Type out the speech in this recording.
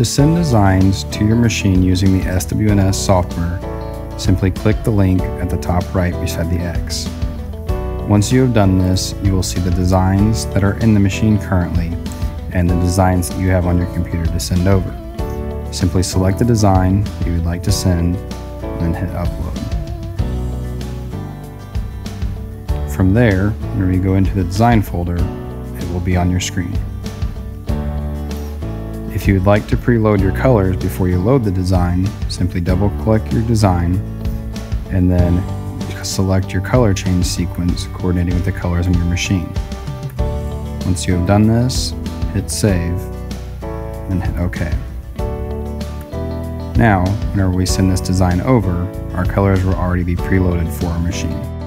To send designs to your machine using the SWNS software, simply click the link at the top right beside the X. Once you have done this, you will see the designs that are in the machine currently and the designs that you have on your computer to send over. Simply select the design that you would like to send and then hit upload. From there, when you go into the design folder, it will be on your screen. If you would like to preload your colors before you load the design, simply double-click your design and then select your color change sequence coordinating with the colors on your machine. Once you have done this, hit save and hit OK. Now, whenever we send this design over, our colors will already be preloaded for our machine.